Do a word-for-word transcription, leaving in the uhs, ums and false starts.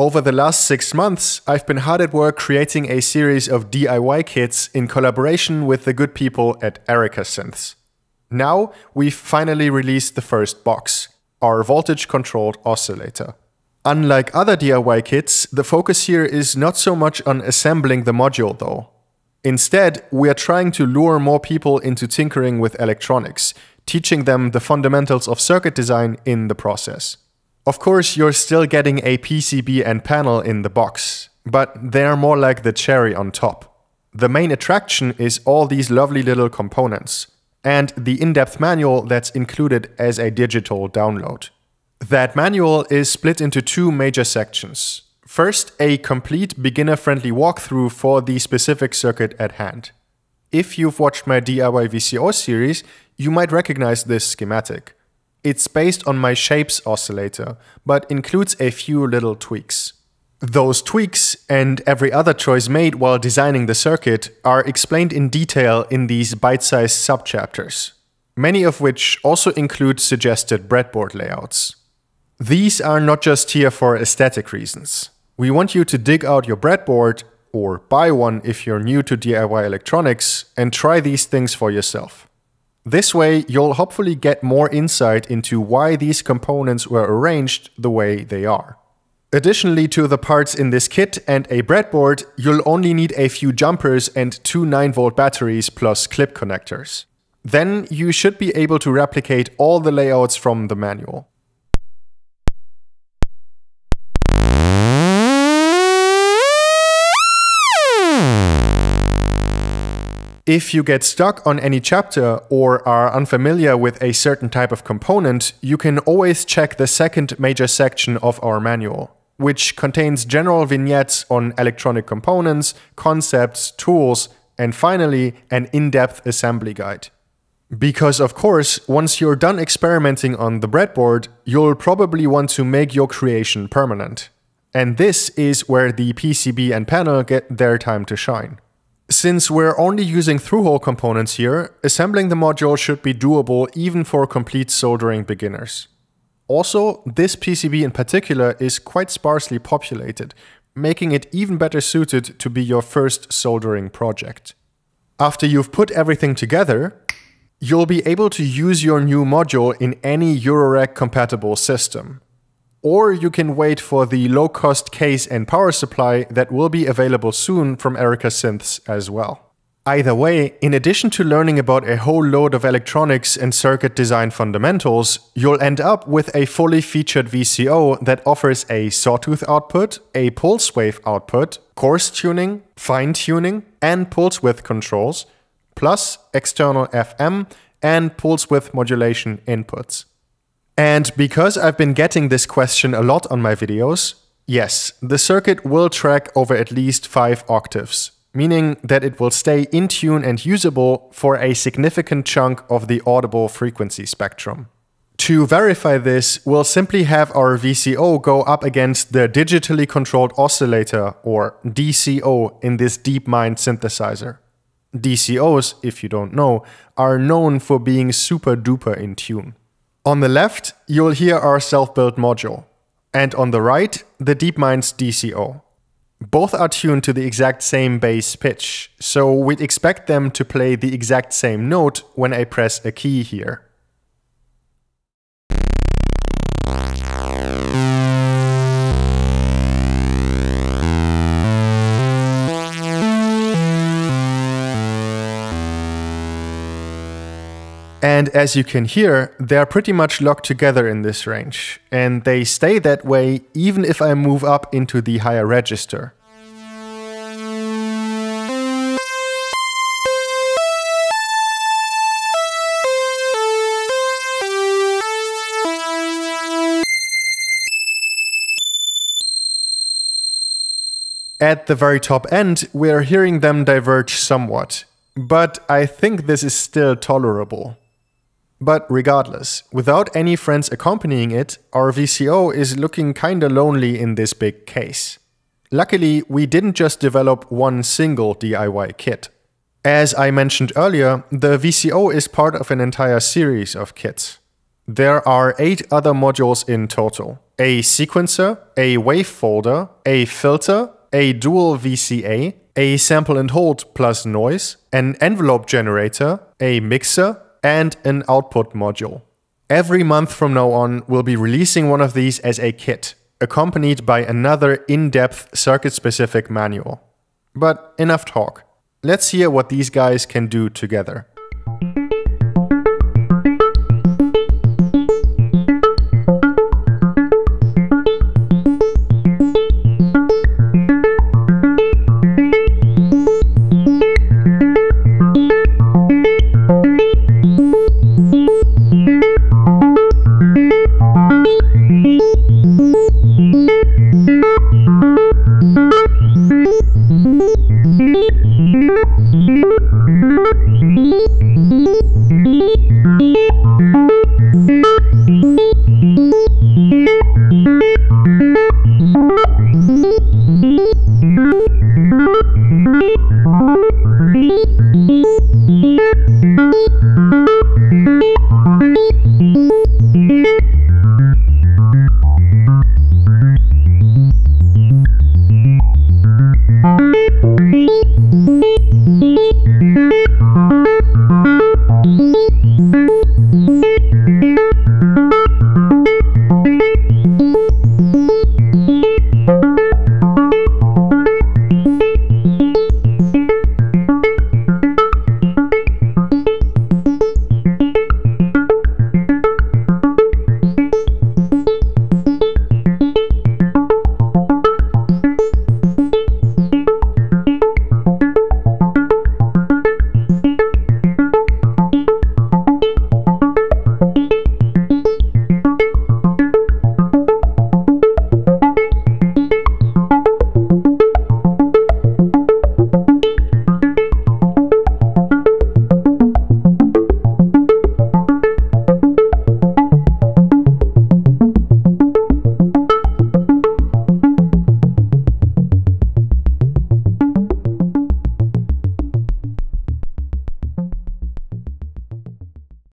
Over the last six months, I've been hard at work creating a series of D I Y kits in collaboration with the good people at Erica Synths. Now, we've finally released the first box, our voltage-controlled oscillator. Unlike other D I Y kits, the focus here is not so much on assembling the module though. Instead, we are trying to lure more people into tinkering with electronics, teaching them the fundamentals of circuit design in the process. Of course, you're still getting a P C B and panel in the box, but they are more like the cherry on top. The main attraction is all these lovely little components, and the in-depth manual that's included as a digital download. That manual is split into two major sections. First, a complete beginner-friendly walkthrough for the specific circuit at hand. If you've watched my D I Y V C O series, you might recognize this schematic. It's based on my shapes oscillator, but includes a few little tweaks. Those tweaks, and every other choice made while designing the circuit, are explained in detail in these bite-sized subchapters, many of which also include suggested breadboard layouts. These are not just here for aesthetic reasons. We want you to dig out your breadboard, or buy one if you're new to D I Y electronics, and try these things for yourself. This way, you'll hopefully get more insight into why these components were arranged the way they are. Additionally to the parts in this kit and a breadboard, you'll only need a few jumpers and two nine volt batteries plus clip connectors. Then you should be able to replicate all the layouts from the manual. If you get stuck on any chapter or are unfamiliar with a certain type of component, you can always check the second major section of our manual, which contains general vignettes on electronic components, concepts, tools, and finally, an in-depth assembly guide. Because of course, once you're done experimenting on the breadboard, you'll probably want to make your creation permanent. And this is where the P C B and panel get their time to shine. Since we're only using through-hole components here, assembling the module should be doable even for complete soldering beginners. Also, this P C B in particular is quite sparsely populated, making it even better suited to be your first soldering project. After you've put everything together, you'll be able to use your new module in any Eurorack-compatible system. Or you can wait for the low-cost case and power supply that will be available soon from Erica Synths as well. Either way, in addition to learning about a whole load of electronics and circuit design fundamentals, you'll end up with a fully featured V C O that offers a sawtooth output, a pulse wave output, coarse tuning, fine tuning, and pulse width controls, plus external F M and pulse width modulation inputs. And because I've been getting this question a lot on my videos, yes, the circuit will track over at least five octaves, meaning that it will stay in tune and usable for a significant chunk of the audible frequency spectrum. To verify this, we'll simply have our V C O go up against the digitally controlled oscillator, or D C O, in this DeepMind synthesizer. D C Os, if you don't know, are known for being super duper in tune. On the left, you'll hear our self-built module, and on the right, the DeepMind's D C O. Both are tuned to the exact same bass pitch, so we'd expect them to play the exact same note when I press a key here. And as you can hear, they're pretty much locked together in this range, and they stay that way even if I move up into the higher register. At the very top end, we're hearing them diverge somewhat, but I think this is still tolerable. But regardless, without any friends accompanying it, our V C O is looking kinda lonely in this big case. Luckily, we didn't just develop one single D I Y kit. As I mentioned earlier, the V C O is part of an entire series of kits. There are eight other modules in total, a sequencer, a wave folder, a filter, a dual V C A, a sample and hold plus noise, an envelope generator, a mixer, and an output module. Every month from now on, we'll be releasing one of these as a kit, accompanied by another in-depth circuit-specific manual. But enough talk. Let's hear what these guys can do together.